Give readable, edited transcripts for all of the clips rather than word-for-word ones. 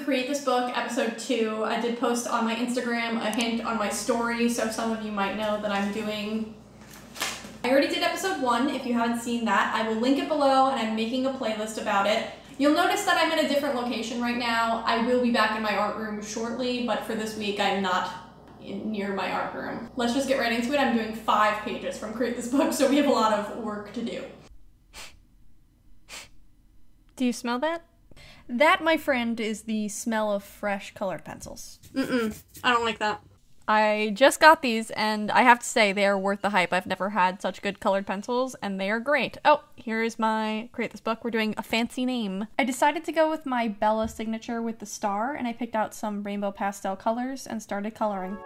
doing Create This Book episode 2. I did post on my Instagram a hint on my story, so some of you might know that I'm doing... I already did episode 1, if you haven't seen that. I will link it below, and I'm making a playlist about it. You'll notice that I'm in a different location right now. I will be back in my art room shortly, but for this week I'm not near my art room. Let's just get right into it. I'm doing 5 pages from Create This Book, so we have a lot of work to do. Do you smell that? That, my friend, is the smell of fresh colored pencils. Mm-mm. I don't like that. I just got these, and I have to say, they are worth the hype. I've never had such good colored pencils, and they are great. Oh, here's my Create This Book. We're doing a fancy name. I decided to go with my Bella signature with the star, and I picked out some rainbow pastel colors and started coloring.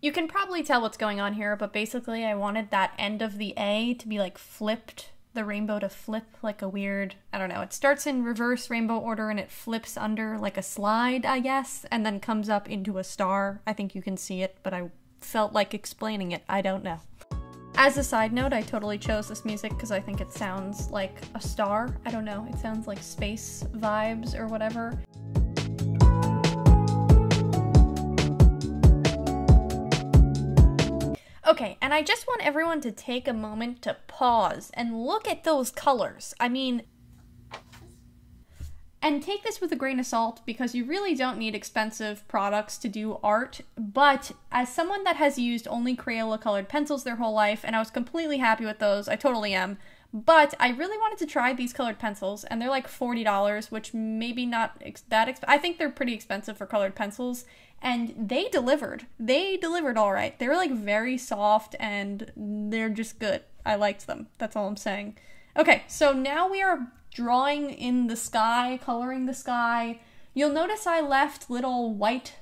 You can probably tell what's going on here, but basically I wanted that end of the A to be like flipped, the rainbow to flip like a weird, I don't know, it starts in reverse rainbow order and it flips under like a slide, I guess, and then comes up into a star. I think you can see it, but I felt like explaining it. I don't know. As a side note, I totally chose this music because I think it sounds like a star. I don't know, it sounds like space vibes or whatever. Okay, and I just want everyone to take a moment to pause and look at those colors. I mean, and take this with a grain of salt because you really don't need expensive products to do art, but as someone that has used only Crayola colored pencils their whole life, and I was completely happy with those, I totally am, but I really wanted to try these colored pencils, and they're like $40, which maybe not that expensive. I think they're pretty expensive for colored pencils. And they delivered. They delivered all right. They were like very soft and they're just good. I liked them. That's all I'm saying. Okay, so now we are drawing in the sky, coloring the sky. You'll notice I left little white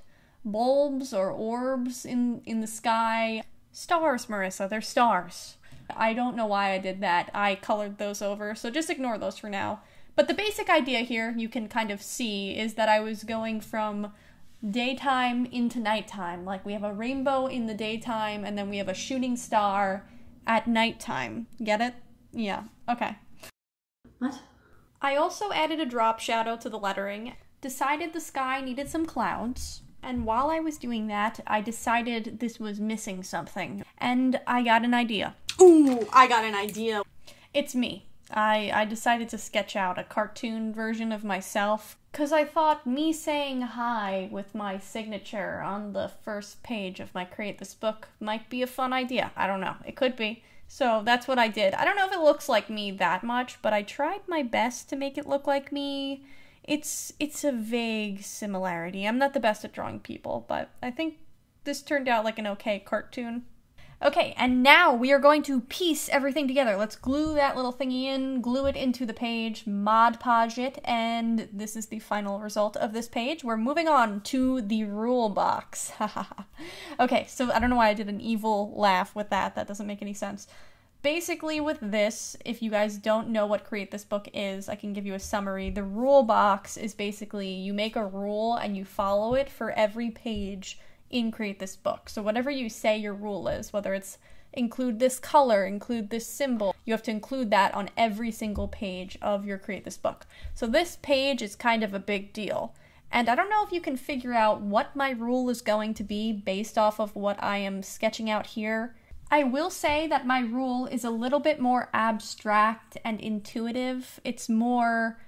bulbs or orbs in the sky. Stars, Marissa, they're stars. I don't know why I did that. I colored those over, so just ignore those for now. But the basic idea here, you can kind of see, is that I was going from daytime into nighttime. Like we have a rainbow in the daytime and then we have a shooting star at nighttime. Get it? Yeah. Okay. What? I also added a drop shadow to the lettering. Decided the sky needed some clouds. And while I was doing that, I decided this was missing something. And I got an idea. Ooh, I got an idea. It's me. I decided to sketch out a cartoon version of myself because I thought me saying hi with my signature on the first page of my Create This Book might be a fun idea. I don't know. It could be. So that's what I did. I don't know if it looks like me that much, but I tried my best to make it look like me. It's a vague similarity. I'm not the best at drawing people, but I think this turned out like an okay cartoon. Okay, and now we are going to piece everything together. Let's glue that little thingy in, glue it into the page, Mod Podge it, and this is the final result of this page. We're moving on to the rule box. Okay, so I don't know why I did an evil laugh with that. That doesn't make any sense. Basically with this, if you guys don't know what Create This Book is, I can give you a summary. The rule box is basically you make a rule and you follow it for every page in Create This Book. So whatever you say your rule is, whether it's include this color, include this symbol, you have to include that on every single page of your Create This Book. So this page is kind of a big deal. And I don't know if you can figure out what my rule is going to be based off of what I am sketching out here. I will say that my rule is a little bit more abstract and intuitive. It's more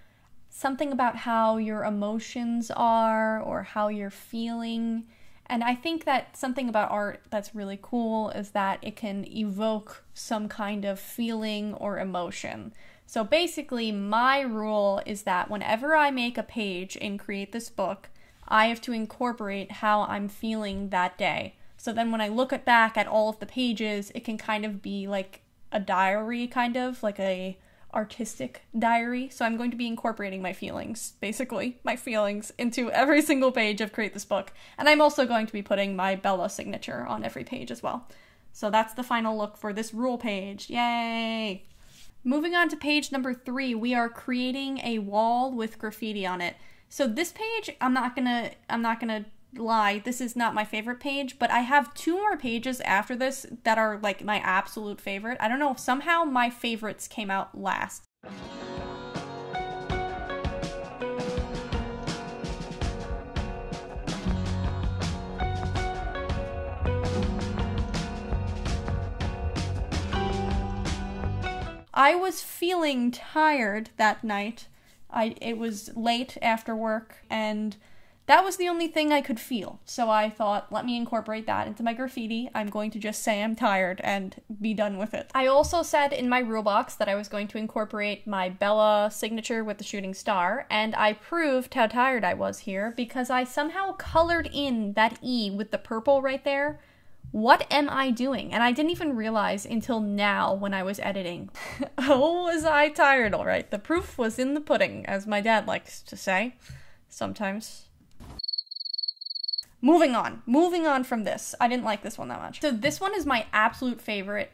something about how your emotions are or how you're feeling. And I think that something about art that's really cool is that it can evoke some kind of feeling or emotion. So basically, my rule is that whenever I make a page and Create This Book, I have to incorporate how I'm feeling that day. So then when I look back at all of the pages, it can kind of be like a diary, kind of like a artistic diary. So I'm going to be incorporating my feelings, basically, my feelings into every single page of Create This Book. And I'm also going to be putting my Bella signature on every page as well. So that's the final look for this rule page. Yay! Moving on to page number 3, we are creating a wall with graffiti on it. So this page, I'm not gonna lie, this is not my favorite page, but I have two more pages after this that are like my absolute favorite. I don't know, somehow my favorites came out last. I was feeling tired that night. It was late after work, and that was the only thing I could feel. So I thought, let me incorporate that into my graffiti. I'm going to just say I'm tired and be done with it. I also said in my rule box that I was going to incorporate my Bella signature with the shooting star, and I proved how tired I was here because I somehow colored in that E with the purple right there. What am I doing? And I didn't even realize until now when I was editing. Oh, was I tired, all right. The proof was in the pudding, as my dad likes to say, sometimes. Moving on from this. I didn't like this one that much. So this one is my absolute favorite.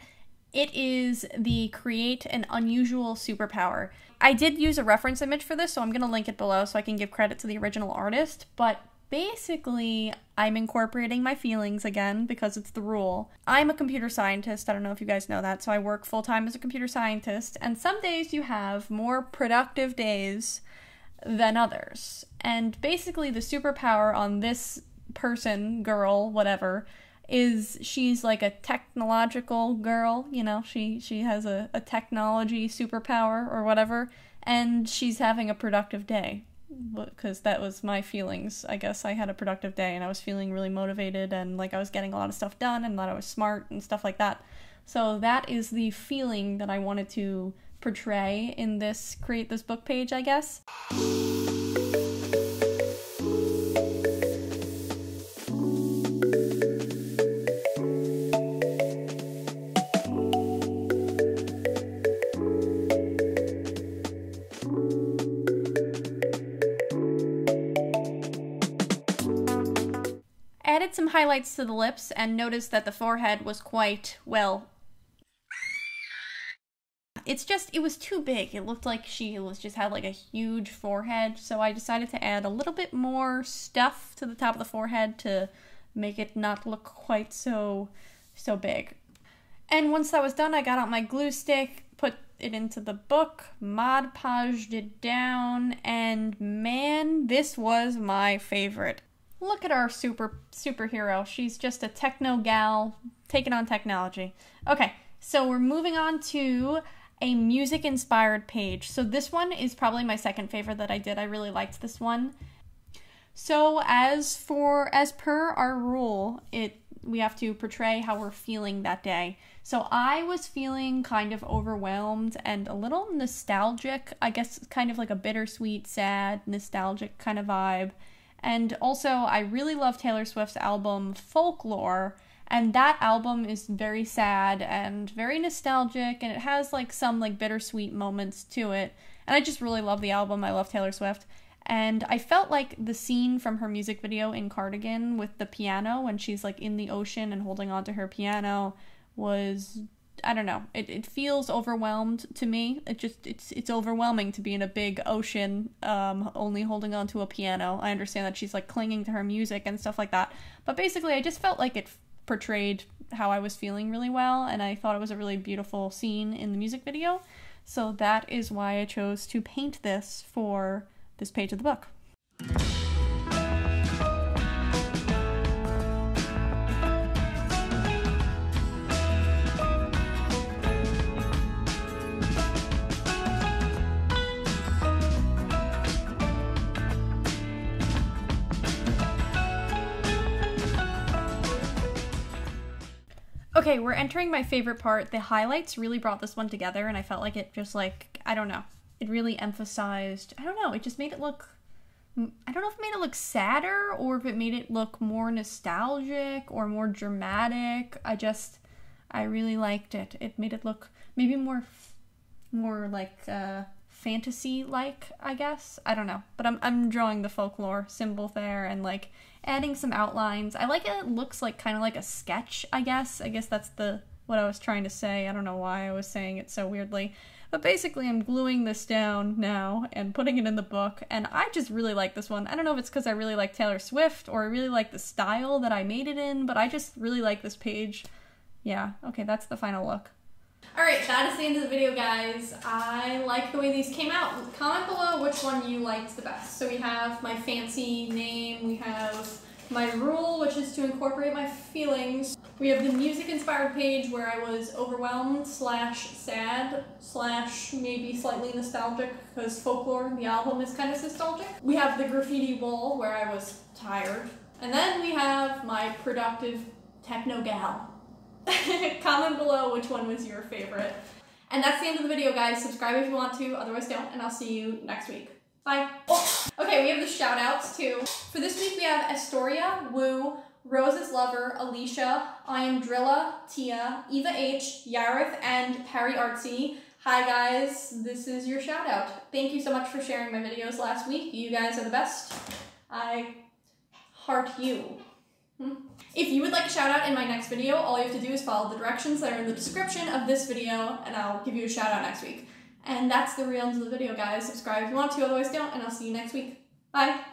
It is the Create an Unusual Superpower. I did use a reference image for this, so I'm gonna link it below so I can give credit to the original artist, but basically, I'm incorporating my feelings again because it's the rule. I'm a computer scientist. I don't know if you guys know that. So I work full-time as a computer scientist. And some days you have more productive days than others. And basically, the superpower on this person, girl, whatever, is she's like a technological girl. You know, she has a technology superpower or whatever. And she's having a productive day. Because that was my feelings. I guess I had a productive day and I was feeling really motivated and like I was getting a lot of stuff done and that I was smart and stuff like that. So that is the feeling that I wanted to portray in this Create This Book page, I guess. Some highlights to the lips and noticed that the forehead was quite, well, it's just, it was too big. It looked like she was just had like a huge forehead, so I decided to add a little bit more stuff to the top of the forehead to make it not look quite so big. And once that was done, I got out my glue stick, put it into the book, Mod Podged it down, and man, this was my favorite. Look at our superhero. She's just a techno gal taking on technology. Okay, so we're moving on to a music-inspired page. So this one is probably my second favorite that I did. I really liked this one. So as per our rule, we have to portray how we're feeling that day. So I was feeling kind of overwhelmed and a little nostalgic. I guess kind of like a bittersweet, sad, nostalgic kind of vibe. And also, I really love Taylor Swift's album, Folklore, and that album is very sad and very nostalgic, and it has like some like bittersweet moments to it. And I just really love the album. I love Taylor Swift. And I felt like the scene from her music video in Cardigan with the piano when she's like in the ocean and holding onto her piano was, I don't know, it feels overwhelmed to me. It's overwhelming to be in a big ocean, only holding on to a piano. I understand that she's like clinging to her music and stuff like that, but basically I just felt like it portrayed how I was feeling really well, and I thought it was a really beautiful scene in the music video. So that is why I chose to paint this for this page of the book. Okay, we're entering my favorite part. The highlights really brought this one together, and I felt like it just like, I don't know, it really emphasized, I don't know, it just made it look, I don't know if it made it look sadder or if it made it look more nostalgic or more dramatic. I really liked it. It made it look maybe more like fantasy-like, I guess. I don't know, but I'm drawing the folklore symbol there and like adding some outlines. I like it looks like kind of like a sketch, I guess. I guess that's what I was trying to say. I don't know why I was saying it so weirdly. But basically I'm gluing this down now and putting it in the book, and I just really like this one. I don't know if it's because I really like Taylor Swift or I really like the style that I made it in, but I just really like this page. Yeah, okay, that's the final look. Alright, that is the end of the video, guys. I like the way these came out. Comment below which one you liked the best. So we have my fancy name, we have my rule, which is to incorporate my feelings. We have the music-inspired page where I was overwhelmed / sad / maybe slightly nostalgic because Folklore, the album, is kind of nostalgic. We have the graffiti wall where I was tired. And then we have my productive techno gal. Comment below which one was your favorite. And that's the end of the video, guys. Subscribe if you want to, otherwise don't, and I'll see you next week. Bye. Oh, okay, we have the shout outs too. For this week we have Astoria, Wu, Rose's Lover, Alicia, I Am Drilla, Tia, Eva H, Yareth, and Harry Artsy. Hi guys, this is your shout out. Thank you so much for sharing my videos last week. You guys are the best. I heart you. If you would like a shout out in my next video, all you have to do is follow the directions that are in the description of this video, and I'll give you a shout out next week. And that's the real end of the video, guys. Subscribe if you want to, otherwise don't, and I'll see you next week. Bye!